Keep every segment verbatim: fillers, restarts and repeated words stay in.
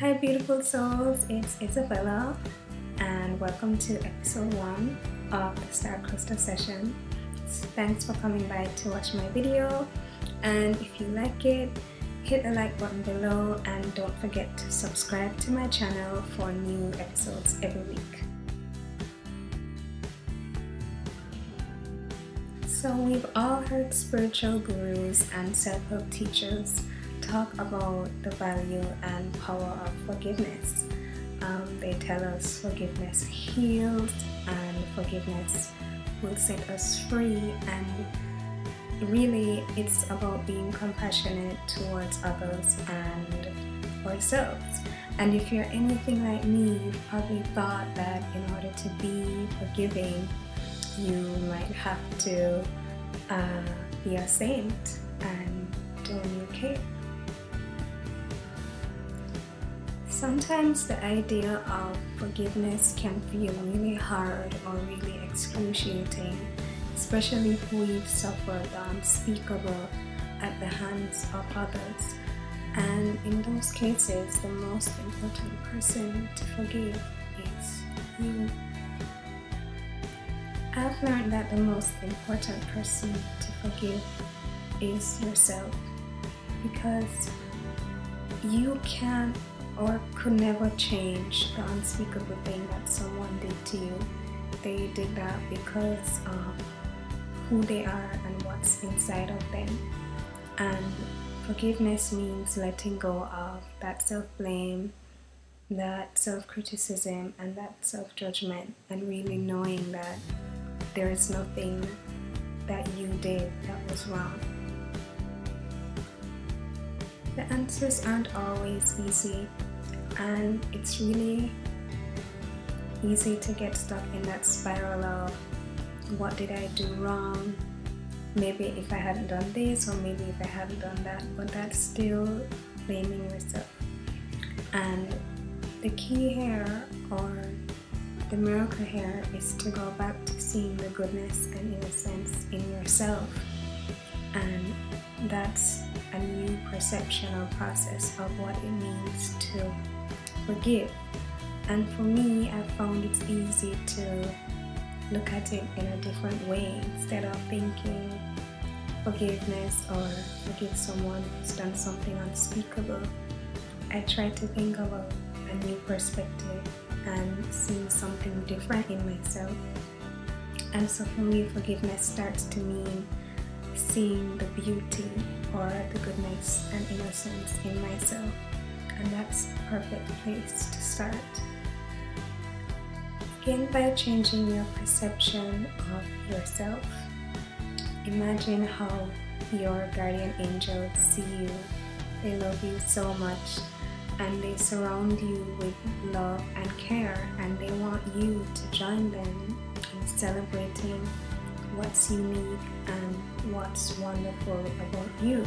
Hi beautiful souls, it's Isabella and welcome to episode one of the Star Cluster Session. Thanks for coming by to watch my video, and if you like it, hit the like button below and don't forget to subscribe to my channel for new episodes every week. So we've all heard spiritual gurus and self-help teachers talk about the value and power of forgiveness. Um, they tell us forgiveness heals and forgiveness will set us free, and really it's about being compassionate towards others and ourselves. And if you're anything like me, you've probably thought that in order to be forgiving, you might have to uh, be a saint and do a new cake. Sometimes the idea of forgiveness can feel really hard or really excruciating, especially if we've suffered the unspeakable at the hands of others. And in those cases, the most important person to forgive is you. I've learned that the most important person to forgive is yourself, because you can't or could never change the unspeakable thing that someone did to you. They did that because of who they are and what's inside of them. And forgiveness means letting go of that self-blame, that self-criticism, and that self-judgment, and really knowing that there is nothing that you did that was wrong. The answers aren't always easy, and it's really easy to get stuck in that spiral of, what did I do wrong? Maybe if I hadn't done this, or maybe if I hadn't done that, but that's still blaming yourself. And the key here, or the miracle here, is to go back to seeing the goodness and innocence in yourself. And that's a new perception or process of what it means to forgive. And for me, I found it's easy to look at it in a different way. Instead of thinking forgiveness or forgive someone who's done something unspeakable, I try to think of a, a new perspective and seeing something different in myself. And so for me, forgiveness starts to mean seeing the beauty or the goodness and innocence in myself, and that's the perfect place to start. Begin by changing your perception of yourself. Imagine how your guardian angels see you. They love you so much, and they surround you with love and care, and they want you to join them in celebrating what's unique and what's wonderful about you.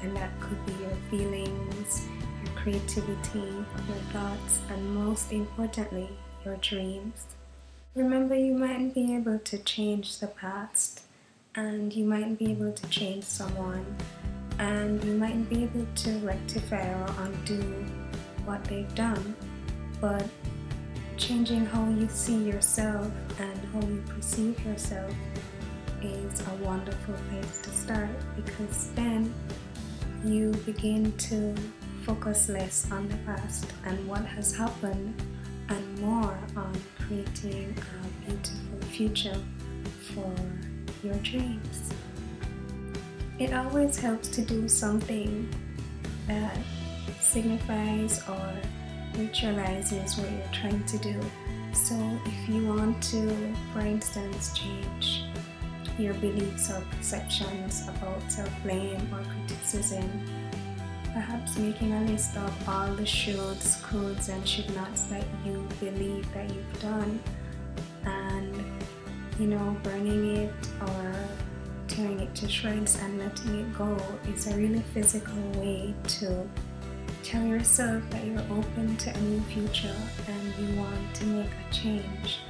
And that could be your feelings, your creativity, your thoughts, and most importantly, your dreams. Remember, you mightn't be able to change the past, and you mightn't be able to change someone, and you mightn't be able to rectify or undo what they've done, but changing how you see yourself and how you perceive yourself is a wonderful place to start, because then you begin to focus less on the past and what has happened and more on creating a beautiful future for your dreams. It always helps to do something that signifies or ritualizes what you're trying to do. So if you want to, for instance, change your beliefs or perceptions about self-blame or criticism, perhaps making a list of all the shoulds, coulds, and should nots that you believe that you've done, and, you know, burning it or tearing it to shreds and letting it go is a really physical way to tell yourself that you're open to a new future and you want to make a change,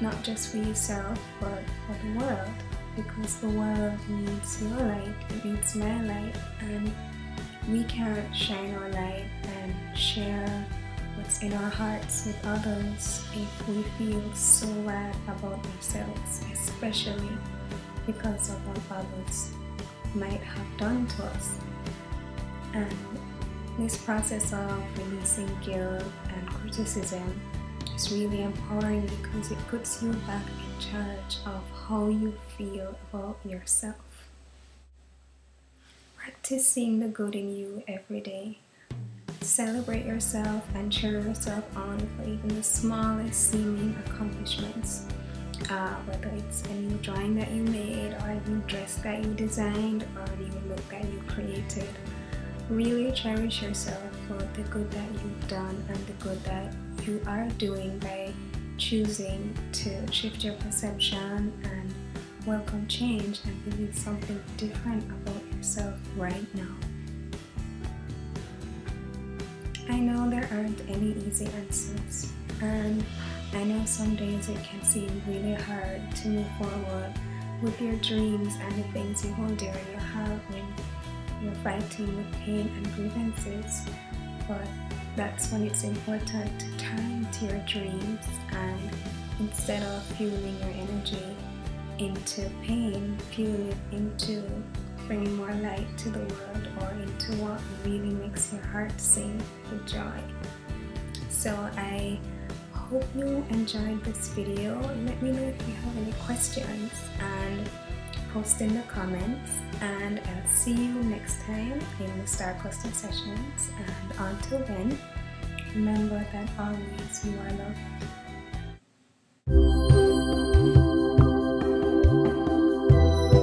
not just for yourself but for the world, because the world needs your light, it needs my light, and we can't shine our light and share what's in our hearts with others if we feel so bad about ourselves, especially because of what others might have done to us. And this process of releasing guilt and criticism is really empowering because it puts you back in charge of how you feel about yourself. Practice seeing the good in you every day. Celebrate yourself and cheer yourself on for even the smallest seeming accomplishments. Uh, whether it's a new drawing that you made, or a new dress that you designed, or a new look that you created. Really cherish yourself for the good that you've done and the good that you are doing by choosing to shift your perception and welcome change and believe something different about yourself right now. I know there aren't any easy answers, and I know some days it can seem really hard to move forward with your dreams and the things you hold dear in your heart when you're fighting with pain and grievances, but that's when it's important to turn to your dreams and, instead of fueling your energy into pain, fuel it into bringing more light to the world or into what really makes your heart sing with joy. So I hope you enjoyed this video. Let me know if you have any questions and post in the comments, and I'll see you next time in the Star Cluster Sessions. And until then, remember that always you are loved.